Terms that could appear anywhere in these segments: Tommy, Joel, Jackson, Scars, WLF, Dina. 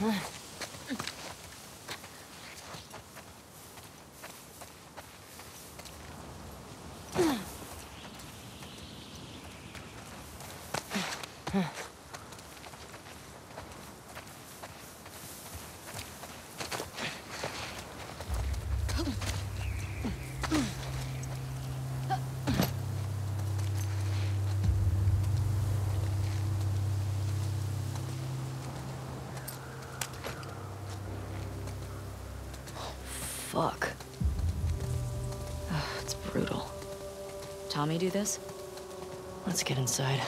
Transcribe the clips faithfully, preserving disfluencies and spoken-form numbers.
Fuck. Ugh, it's brutal. Tommy do this? Let's get inside.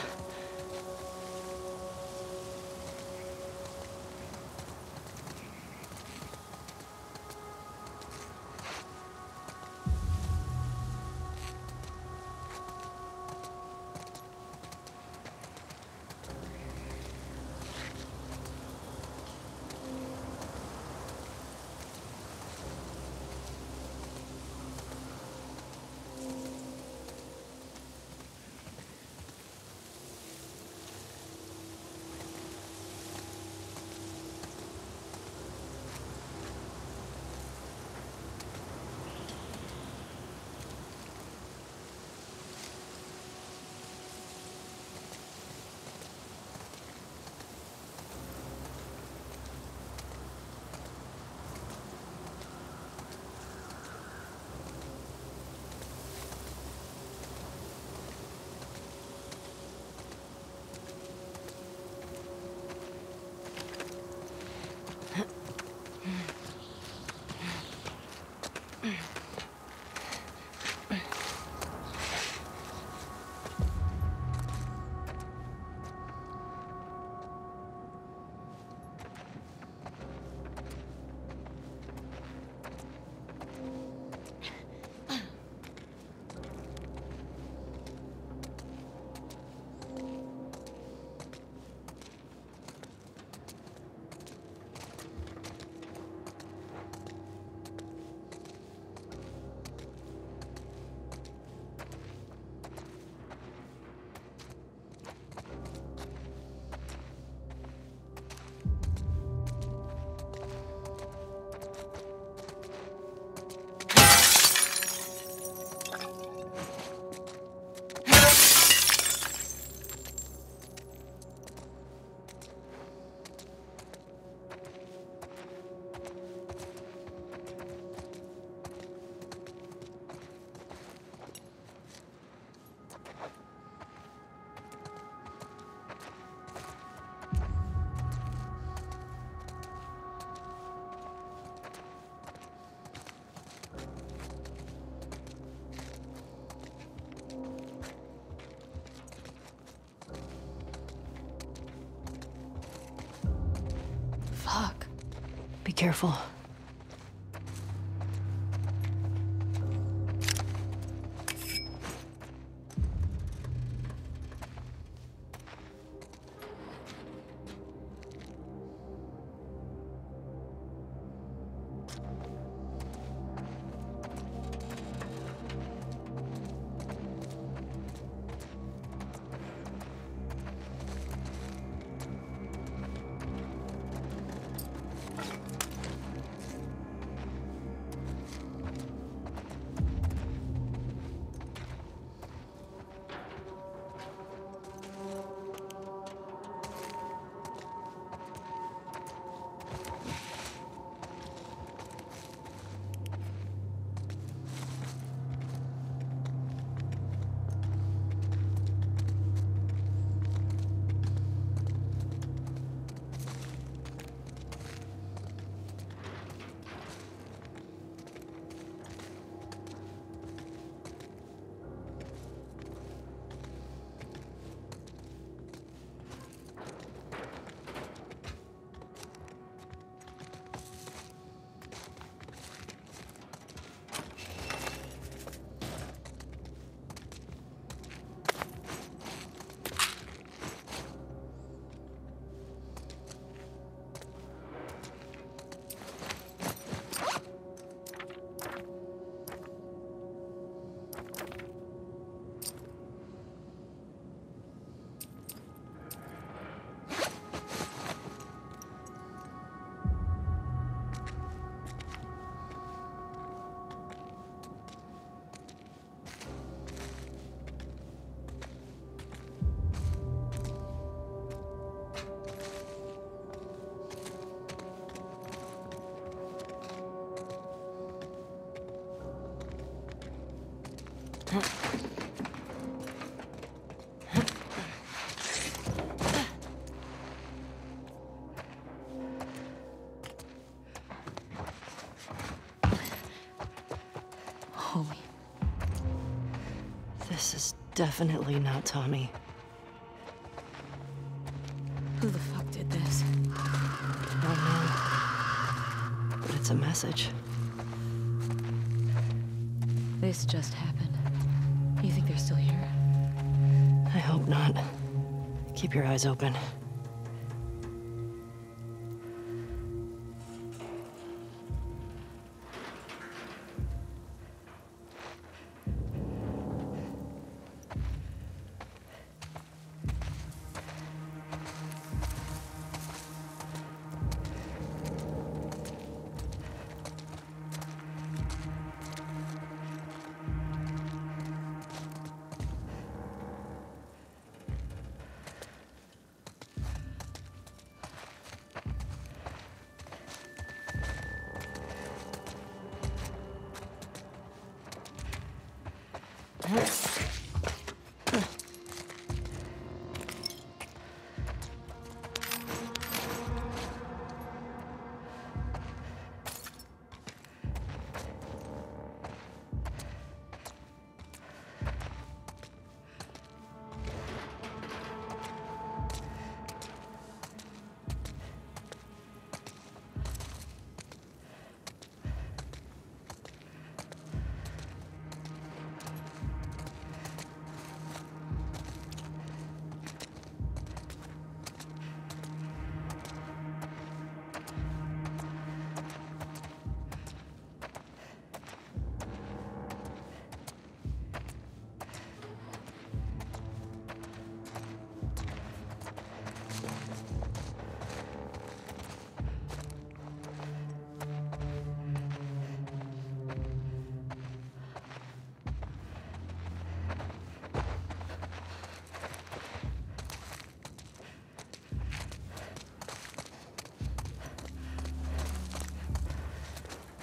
Be careful. Holy. This is definitely not Tommy. Who the fuck did this? I don't know. But it's a message. This just happened. You think they're still here? I hope not. Keep your eyes open.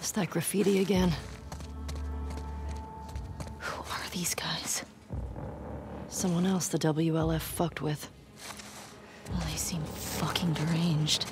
It's that graffiti again. Who are these guys? Someone else the W L F fucked with. Well, they seem fucking deranged.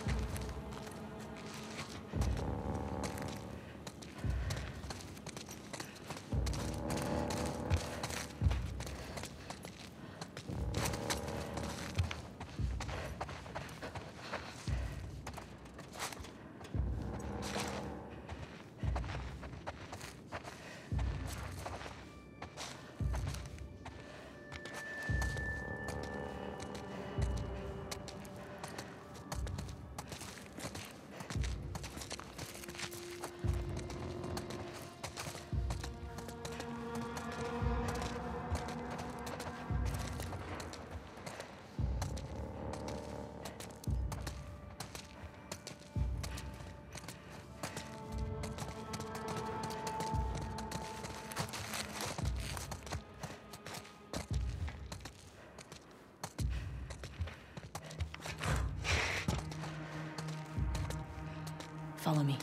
Follow me.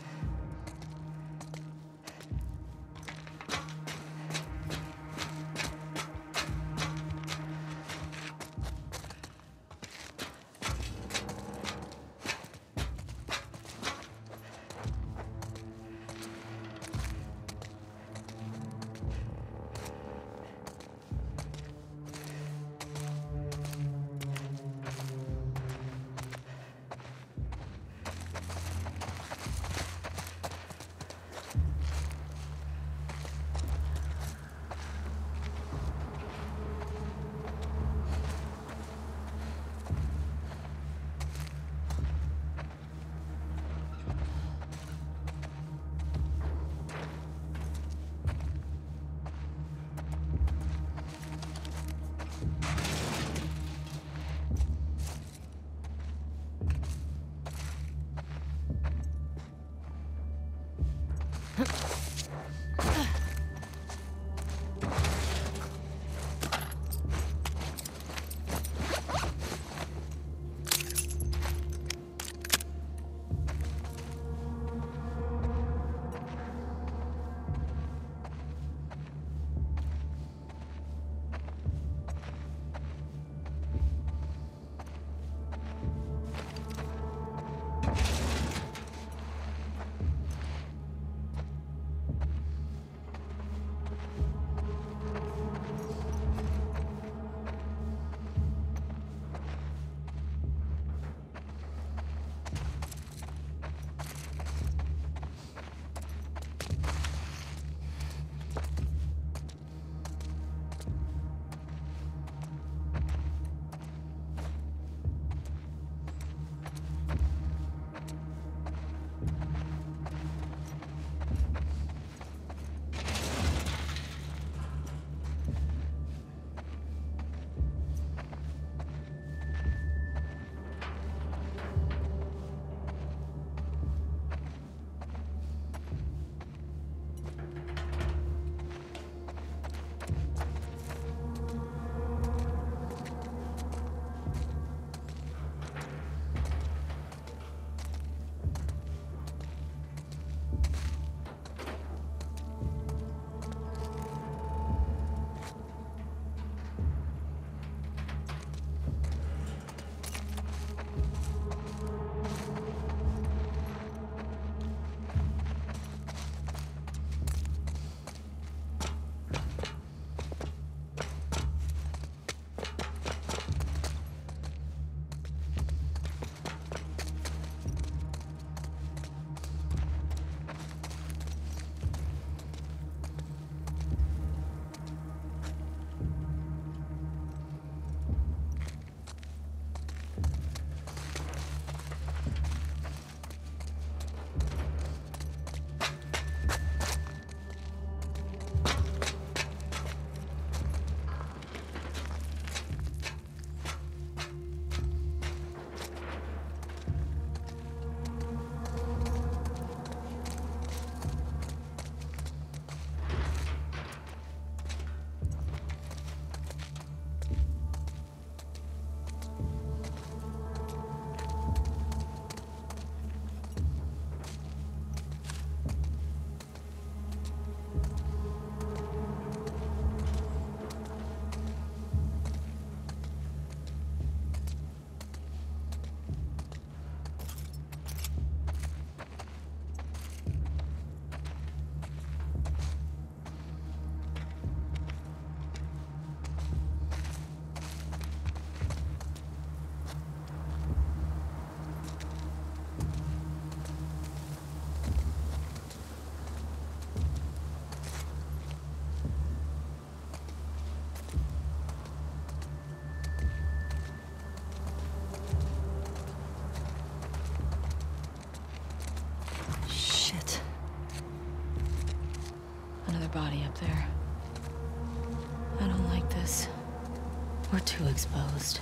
We're too exposed.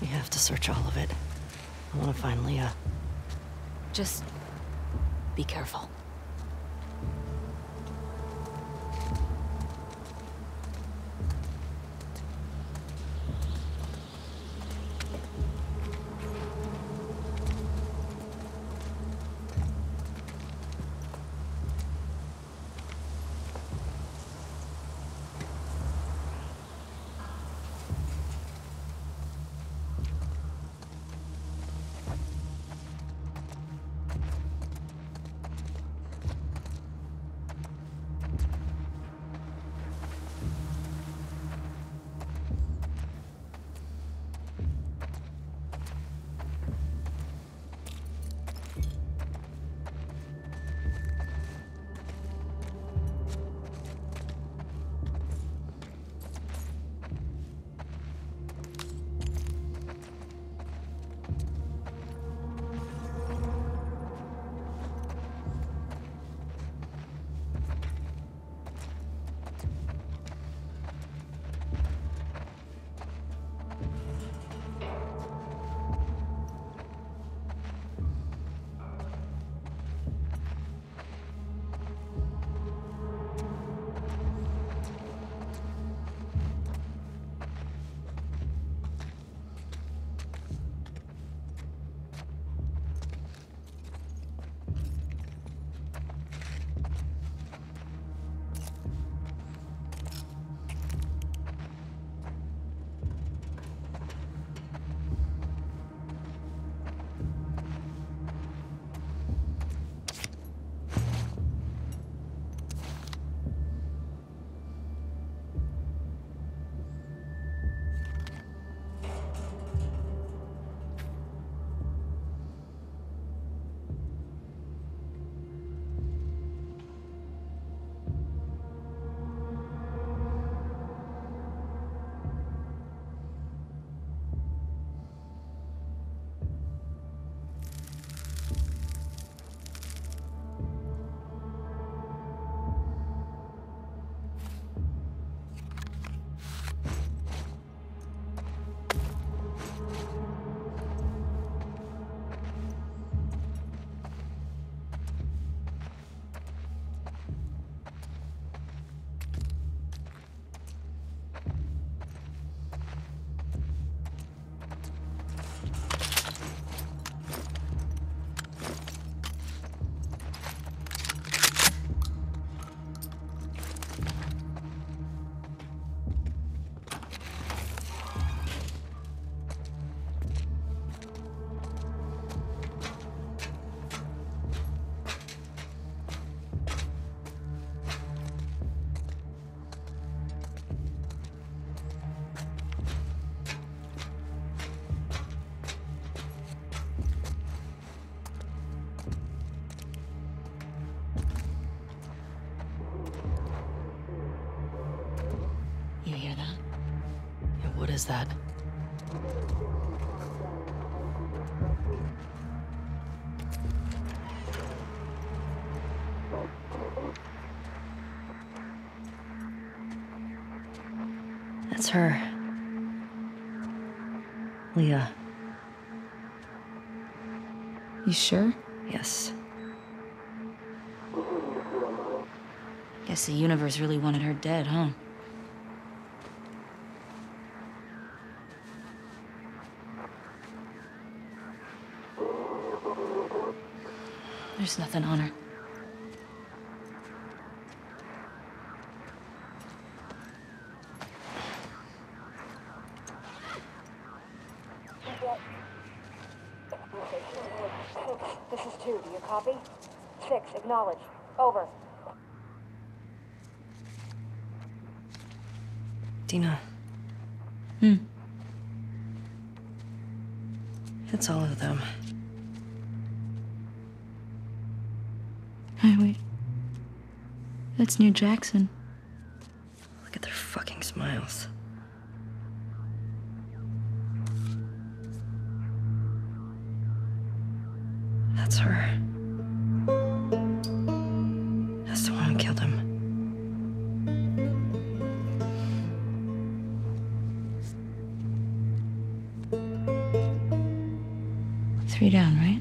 We have to search all of it. I want to find Leah. Just be careful. Is that? That's her. Leah. You sure? Yes. Guess the universe really wanted her dead, huh? There's nothing on her. This is two, do you copy? Six, acknowledge. Over. Dina. Hmm. It's all of them. That's near Jackson. Look at their fucking smiles. That's her. That's the one who killed him. Three down, right?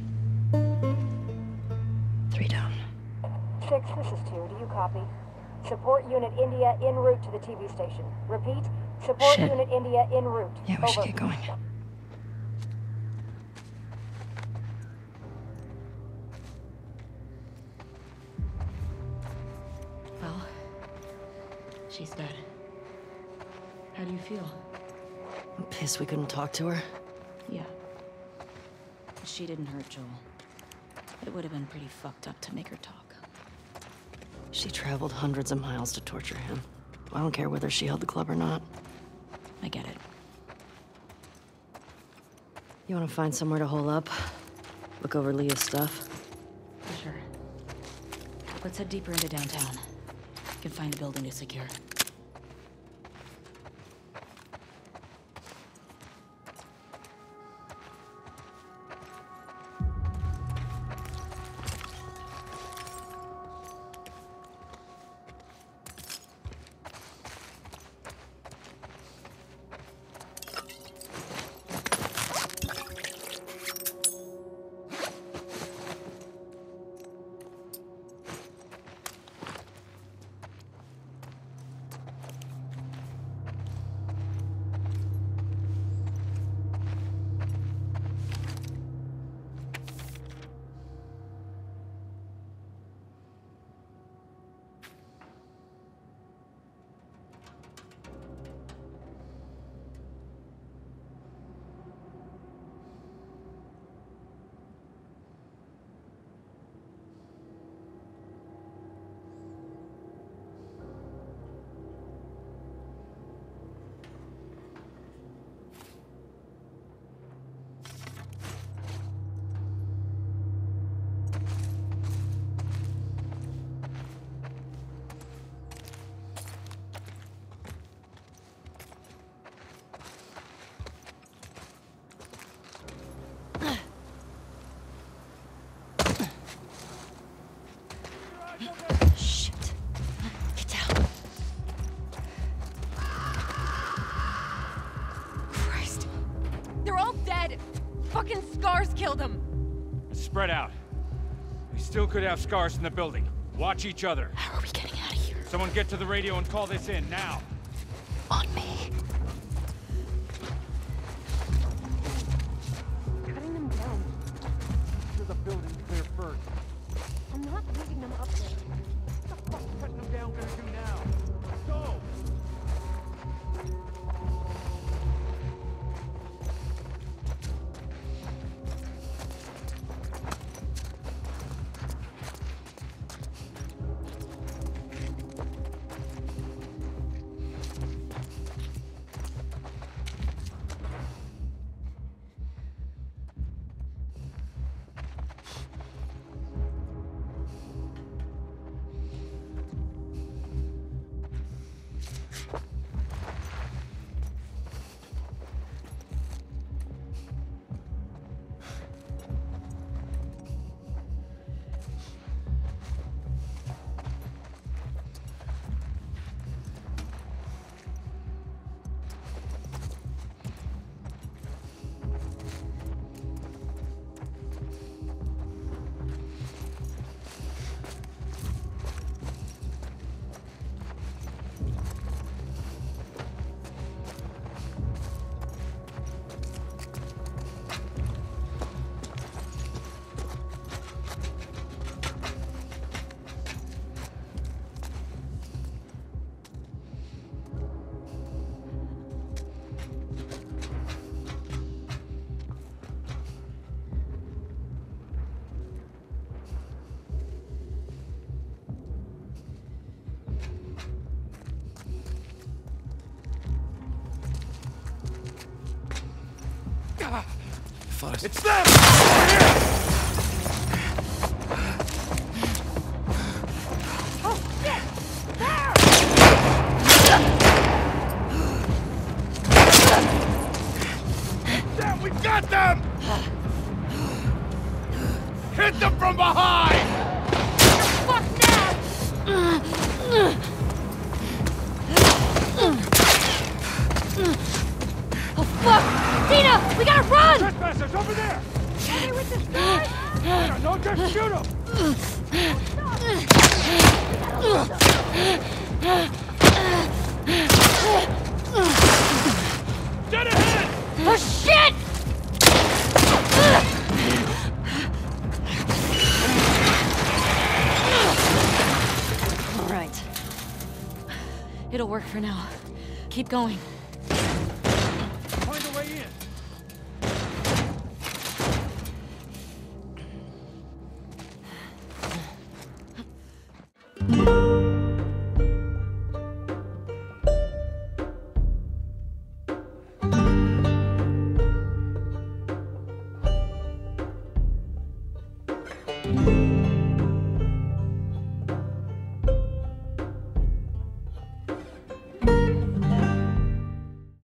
Three down. Six, this is two. Do you copy? Support unit India en route to the T V station. Repeat, support Shit. unit India en route. Yeah, we Over. should get going. Well, she's dead. How do you feel? I'm pissed we couldn't talk to her. Yeah. But she didn't hurt Joel. It would have been pretty fucked up to make her talk. She traveled hundreds of miles to torture him. I don't care whether she held the club or not. I get it. You want to find somewhere to hole up? Look over Leah's stuff? For sure. Let's head deeper into downtown. We can find a building to secure. Scars killed him. Spread out. We still could have Scars in the building. Watch each other. How are we getting out of here? Someone get to the radio and call this in now. On me. Cutting them down. Get to the building clear first. I'm not leaving them up there. What the fuck is cutting them down gonna do now? Go! It's them! Oh, shit! There! Damn, we got them! Hit them from behind! What the fuck now? Oh, fuck! Dina, we gotta run! Trespassers, over there! Dina, don't just shoot him! Dead ahead! Oh, shit! All right. It'll work for now. Keep going.